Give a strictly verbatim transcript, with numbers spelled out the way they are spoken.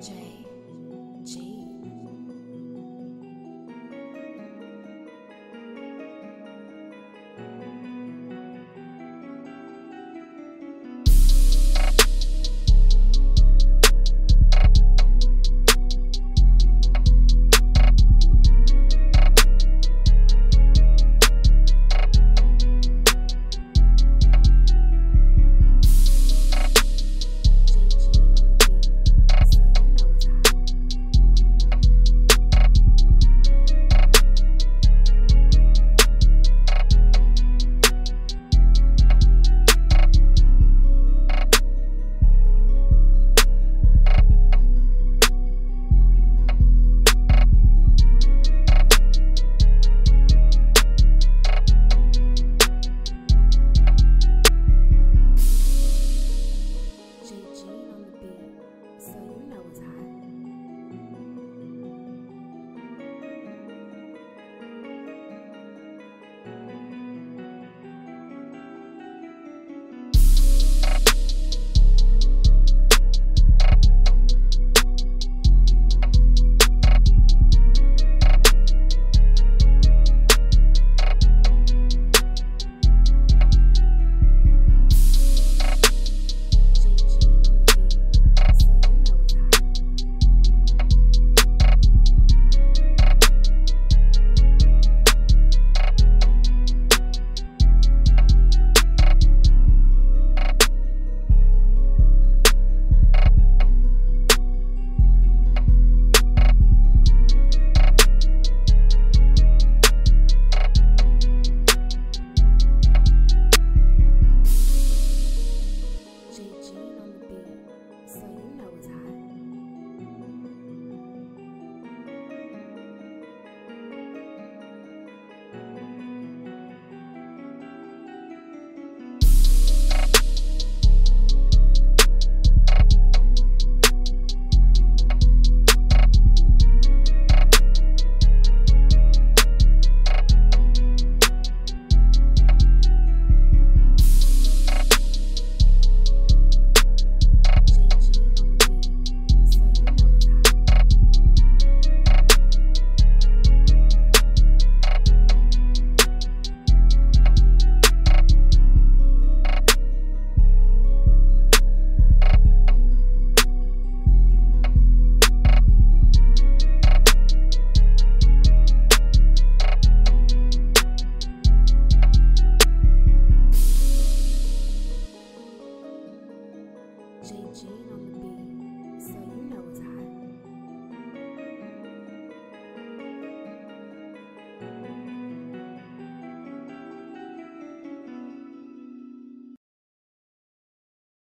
Jay Jean. Jay Jean on the beat.